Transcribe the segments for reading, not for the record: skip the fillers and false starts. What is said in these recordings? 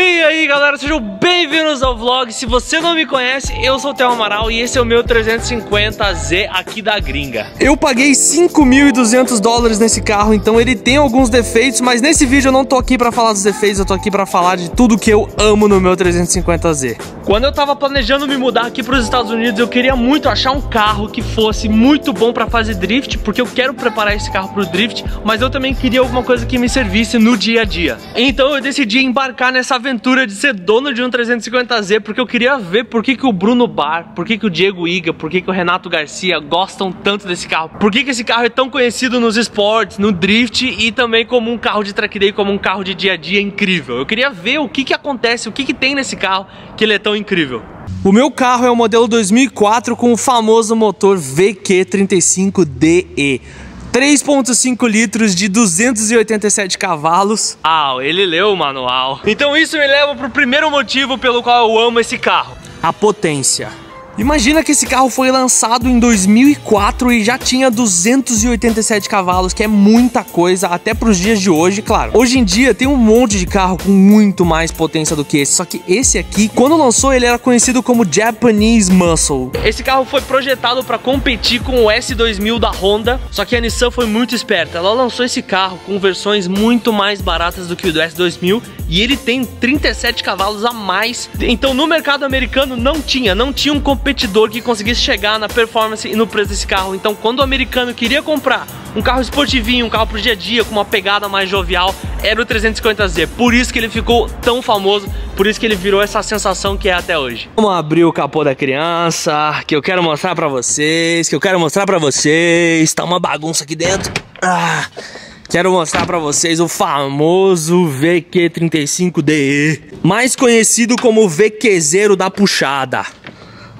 E aí galera, sejam bem-vindos ao vlog. Se você não me conhece, eu sou o Theo Amaral e esse é o meu 350Z aqui da gringa. Eu paguei $5.200 nesse carro, então ele tem alguns defeitos, mas nesse vídeo eu não tô aqui pra falar dos defeitos, eu tô aqui pra falar de tudo que eu amo no meu 350Z. Quando eu tava planejando me mudar aqui pros Estados Unidos, eu queria muito achar um carro que fosse muito bom pra fazer drift, porque eu quero preparar esse carro pro drift, mas eu também queria alguma coisa que me servisse no dia a dia. Então eu decidi embarcar nessa aventura de ser dono de um 350Z, porque eu queria ver por que o Bruno Barra, por que o Diego Iga, por que o Renato Garcia gostam tanto desse carro, por que esse carro é tão conhecido nos esportes, no drift e também como um carro de track day, como um carro de dia a dia incrível. Eu queria ver o que acontece, o que tem nesse carro que ele é tão incrível. O meu carro é o modelo 2004 com o famoso motor VQ35DE. 3.5 litros de 287 cavalos. Ah, ele leu o manual. Então isso me leva pro primeiro motivo pelo qual eu amo esse carro: a potência. Imagina que esse carro foi lançado em 2004 e já tinha 287 cavalos, que é muita coisa, até para os dias de hoje, claro. Hoje em dia tem um monte de carro com muito mais potência do que esse, só que esse aqui, quando lançou, ele era conhecido como Japanese Muscle. Esse carro foi projetado para competir com o S2000 da Honda, só que a Nissan foi muito esperta. Ela lançou esse carro com versões muito mais baratas do que o do S2000 e ele tem 37 cavalos a mais. Então no mercado americano não tinha um competidor que conseguisse chegar na performance e no preço desse carro. Então quando o americano queria comprar um carro esportivinho, um carro pro dia a dia, com uma pegada mais jovial, era o 350Z. Por isso que ele ficou tão famoso, por isso que ele virou essa sensação que é até hoje. Vamos abrir o capô da criança, que eu quero mostrar pra vocês, tá uma bagunça aqui dentro. Quero mostrar pra vocês o famoso VQ35DE, mais conhecido como VQzeiro da puxada.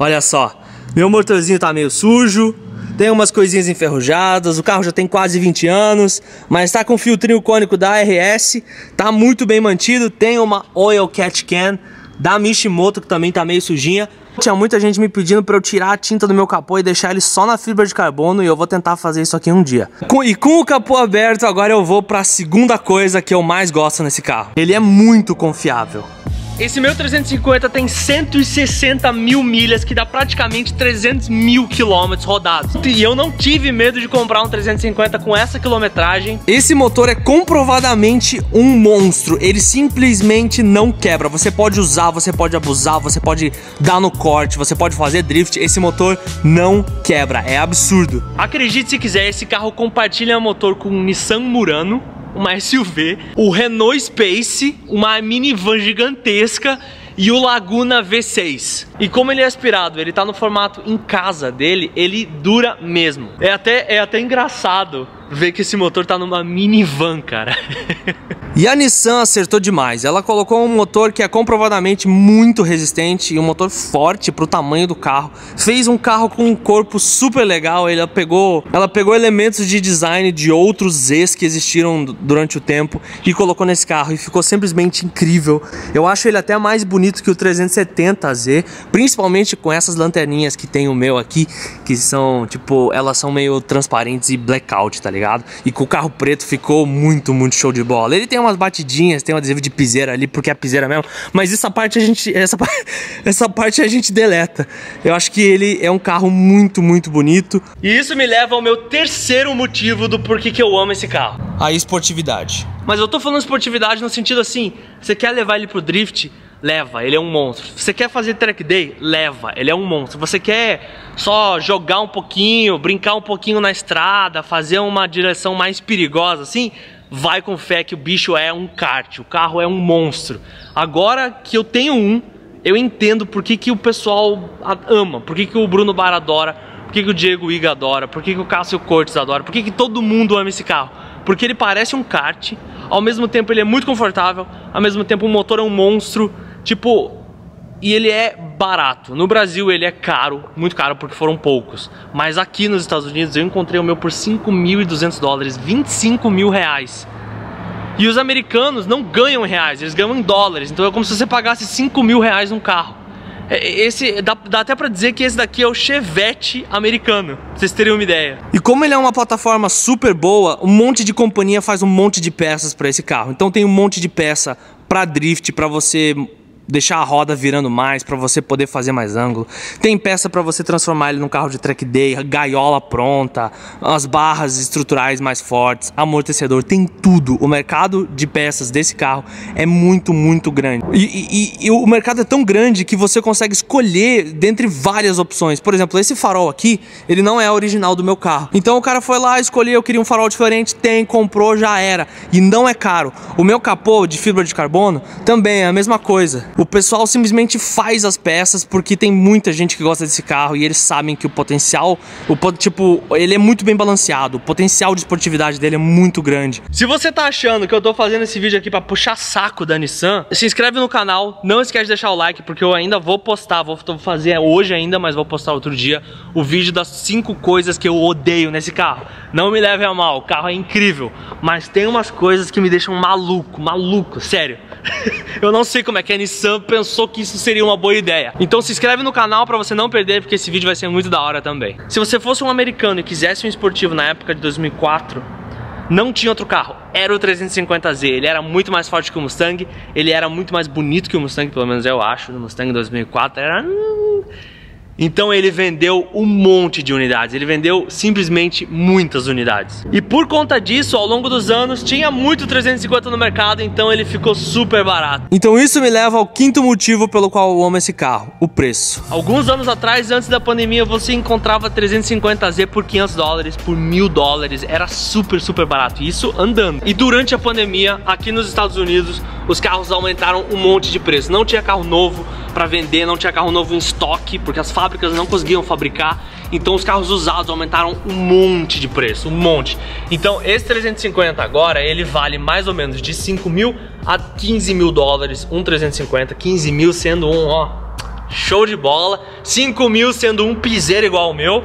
Olha só, meu motorzinho tá meio sujo, tem umas coisinhas enferrujadas, o carro já tem quase 20 anos, mas tá com filtrinho cônico da RS, tá muito bem mantido, tem uma Oil Catch Can da Mishimoto que também tá meio sujinha. Tinha muita gente me pedindo pra eu tirar a tinta do meu capô e deixar ele só na fibra de carbono, e eu vou tentar fazer isso aqui um dia. E com o capô aberto, agora eu vou pra segunda coisa que eu mais gosto nesse carro: ele é muito confiável. Esse meu 350 tem 160 mil milhas, que dá praticamente 300 mil quilômetros rodados. E eu não tive medo de comprar um 350 com essa quilometragem. Esse motor é comprovadamente um monstro. Ele simplesmente não quebra. Você pode usar, você pode abusar, você pode dar no corte, você pode fazer drift. Esse motor não quebra, é absurdo. Acredite se quiser, esse carro compartilha motor com um Nissan Murano, uma SUV, o Renault Space, uma minivan gigantesca e o Laguna V6. E como ele é aspirado, ele tá no formato em casa dele, ele dura mesmo. É até engraçado ver que esse motor tá numa minivan, cara. E a Nissan acertou demais. Ela colocou um motor que é comprovadamente muito resistente e um motor forte pro tamanho do carro. Fez um carro com um corpo super legal. Ela pegou elementos de design de outros Zs que existiram durante o tempo e colocou nesse carro, e ficou simplesmente incrível. Eu acho ele até mais bonito que o 370Z, principalmente com essas lanterninhas que tem o meu aqui, que são tipo, elas são meio transparentes e blackout, tá ligado? E com o carro preto ficou muito show de bola. Ele tem umas batidinhas, tem um adesivo de piseira ali, porque é a piseira mesmo, mas essa parte a gente deleta. Eu acho que ele é um carro muito bonito. E isso me leva ao meu terceiro motivo do porquê que eu amo esse carro: a esportividade. Mas eu tô falando esportividade no sentido assim, você quer levar ele pro drift? Leva, ele é um monstro. Você quer fazer track day? Leva, ele é um monstro. Você quer só jogar um pouquinho, brincar um pouquinho na estrada, fazer uma direção mais perigosa assim? Vai com fé que o bicho é um kart, o carro é um monstro. Agora que eu tenho um, eu entendo por que que o pessoal ama, por que que o Bruno Barra adora, por que que o Diego Iga adora, por que que o Cássio Cortes adora, por que que todo mundo ama esse carro. Porque ele parece um kart, ao mesmo tempo ele é muito confortável, ao mesmo tempo o motor é um monstro. Tipo, e ele é barato. No Brasil ele é caro, muito caro, porque foram poucos. Mas aqui nos Estados Unidos eu encontrei o meu por $5.200, 25 mil reais. E os americanos não ganham em reais, eles ganham em dólares. Então é como se você pagasse 5 mil reais num carro. Esse, dá até pra dizer que esse daqui é o Chevette americano, pra vocês terem uma ideia. E como ele é uma plataforma super boa, um monte de companhia faz um monte de peças pra esse carro. Então tem um monte de peça para drift, para você deixar a roda virando mais, para você poder fazer mais ângulo. Tem peça para você transformar ele num carro de track day, gaiola pronta, as barras estruturais mais fortes, amortecedor, tem tudo. O mercado de peças desse carro é muito, muito grande. E o mercado é tão grande que você consegue escolher dentre várias opções. Por exemplo, esse farol aqui, ele não é original do meu carro. Então o cara foi lá, escolheu, eu queria um farol diferente, tem, comprou, já era. E não é caro. O meu capô de fibra de carbono também é a mesma coisa. O pessoal simplesmente faz as peças porque tem muita gente que gosta desse carro e eles sabem que o potencial, ele é muito bem balanceado, o potencial de esportividade dele é muito grande. Se você tá achando que eu tô fazendo esse vídeo aqui pra puxar saco da Nissan, se inscreve no canal, não esquece de deixar o like, porque eu ainda vou postar, vou fazer hoje ainda, mas vou postar outro dia, o vídeo das 5 coisas que eu odeio nesse carro. Não me leve a mal, o carro é incrível, mas tem umas coisas que me deixam maluco, maluco, sério. Eu não sei como é que a Nissan pensou que isso seria uma boa ideia. Então se inscreve no canal pra você não perder, porque esse vídeo vai ser muito da hora também. Se você fosse um americano e quisesse um esportivo na época de 2004, não tinha outro carro, era o 350Z. Ele era muito mais forte que o Mustang, ele era muito mais bonito que o Mustang, pelo menos eu acho. No Mustang 2004 era... Então ele vendeu um monte de unidades, ele vendeu simplesmente muitas unidades. E por conta disso, ao longo dos anos, tinha muito 350 no mercado, então ele ficou super barato. Então isso me leva ao quinto motivo pelo qual eu amo esse carro, o preço. Alguns anos atrás, antes da pandemia, você encontrava 350Z por $500, por $1000, era super, super barato, isso andando. E durante a pandemia, aqui nos Estados Unidos, os carros aumentaram um monte de preço, não tinha carro novo para vender, não tinha carro novo em estoque, porque as fábricas não conseguiam fabricar, então os carros usados aumentaram um monte de preço, um monte. Então esse 350 agora, ele vale mais ou menos de $5.000 a $15.000, um 350, 15 mil sendo um, ó, show de bola, 5 mil sendo um piseiro igual o meu,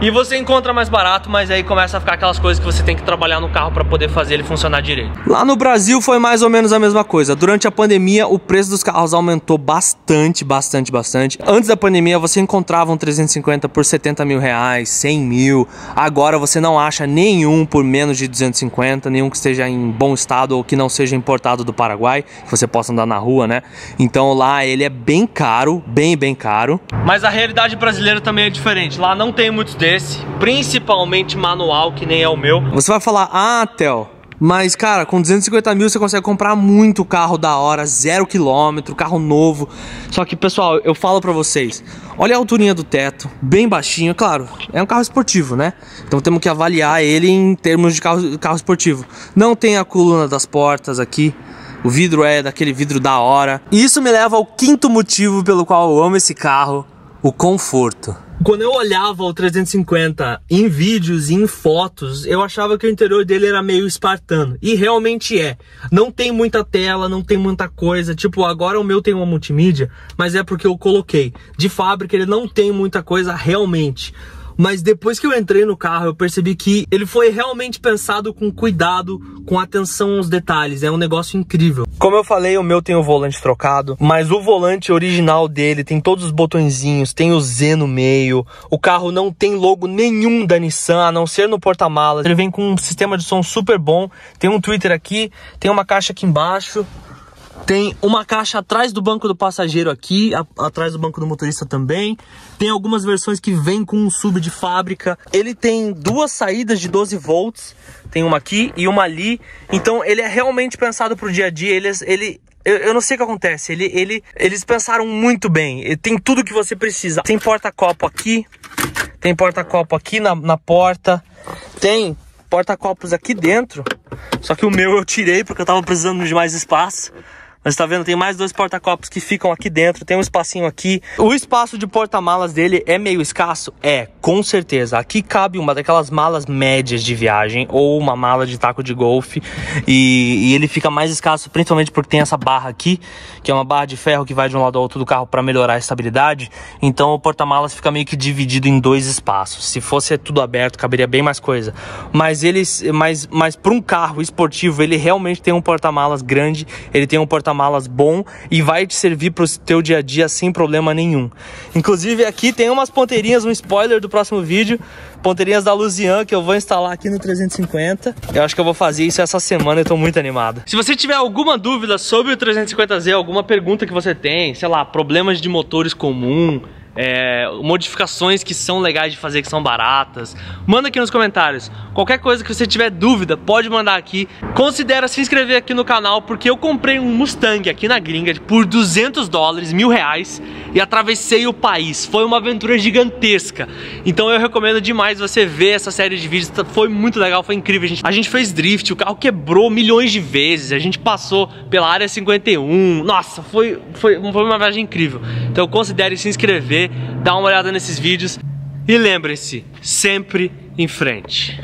e você encontra mais barato, mas aí começa a ficar aquelas coisas que você tem que trabalhar no carro para poder fazer ele funcionar direito. Lá no Brasil foi mais ou menos a mesma coisa. Durante a pandemia, o preço dos carros aumentou bastante, bastante, bastante. Antes da pandemia, você encontrava um 350 por R$70 mil, 100 mil. Agora você não acha nenhum por menos de 250, nenhum que esteja em bom estado ou que não seja importado do Paraguai, que você possa andar na rua, né? Então lá ele é bem caro, bem, bem caro. Mas a realidade brasileira também é diferente. Lá não tem muitos deles. Principalmente manual, que nem é o meu. Você vai falar, ah, Theo, mas cara, com 250 mil você consegue comprar muito carro da hora, 0 km, carro novo. Só que pessoal, eu falo pra vocês, olha a alturinha do teto, bem baixinho, claro, é um carro esportivo, né? Então temos que avaliar ele em termos de carro esportivo. Não tem a coluna das portas aqui. O vidro é daquele vidro da hora. E isso me leva ao quinto motivo pelo qual eu amo esse carro, o conforto. Quando eu olhava o 350 em vídeos e em fotos, eu achava que o interior dele era meio espartano. E realmente é. Não tem muita tela, não tem muita coisa. Tipo, agora o meu tem uma multimídia, mas é porque eu coloquei. De fábrica ele não tem muita coisa realmente. Mas depois que eu entrei no carro, eu percebi que ele foi realmente pensado com cuidado, com atenção aos detalhes. É um negócio incrível. Como eu falei, o meu tem o volante trocado, mas o volante original dele tem todos os botõezinhos, tem o Z no meio. O carro não tem logo nenhum da Nissan, a não ser no porta-malas. Ele vem com um sistema de som super bom. Tem um tweeter aqui, tem uma caixa aqui embaixo. Tem uma caixa atrás do banco do passageiro aqui, atrás do banco do motorista também. Tem algumas versões que vem com um sub de fábrica. Ele tem 2 saídas de 12 volts, tem uma aqui e uma ali. Então ele é realmente pensado para o dia a dia, eu não sei o que acontece, eles pensaram muito bem. Ele tem tudo que você precisa. Tem porta-copo aqui, tem porta-copo aqui na porta, tem porta-copos aqui dentro. Só que o meu eu tirei porque eu tava precisando de mais espaço. Mas tá vendo, tem mais 2 porta-copos que ficam aqui dentro, tem um espacinho aqui. O espaço de porta-malas dele é meio escasso? É, com certeza. Aqui cabe uma daquelas malas médias de viagem, ou uma mala de taco de golfe, e ele fica mais escasso, principalmente porque tem essa barra aqui, que é uma barra de ferro que vai de um lado ao outro do carro para melhorar a estabilidade. Então o porta-malas fica meio que dividido em 2 espaços. Se fosse tudo aberto, caberia bem mais coisa. Mas para um carro esportivo, ele realmente tem um porta-malas grande, ele tem um porta-malas porta-malas bom e vai te servir para o teu dia a dia sem problema nenhum. Inclusive aqui tem umas ponteirinhas, um spoiler do próximo vídeo, ponteirinhas da Luzian que eu vou instalar aqui no 350. Eu acho que eu vou fazer isso essa semana, eu tô muito animado. Se você tiver alguma dúvida sobre o 350Z, alguma pergunta que você tem, sei lá, problemas de motores comum, modificações que são legais de fazer, que são baratas, manda aqui nos comentários. Qualquer coisa que você tiver dúvida, pode mandar aqui. Considera se inscrever aqui no canal, porque eu comprei um Mustang aqui na gringa por $200, R$1.000, e atravessei o país. Foi uma aventura gigantesca. Então eu recomendo demais você ver essa série de vídeos. Foi muito legal, foi incrível. A gente fez drift, o carro quebrou milhões de vezes, a gente passou pela área 51. Nossa, foi uma viagem incrível. Então considere se inscrever, dá uma olhada nesses vídeos e lembre-se, sempre em frente.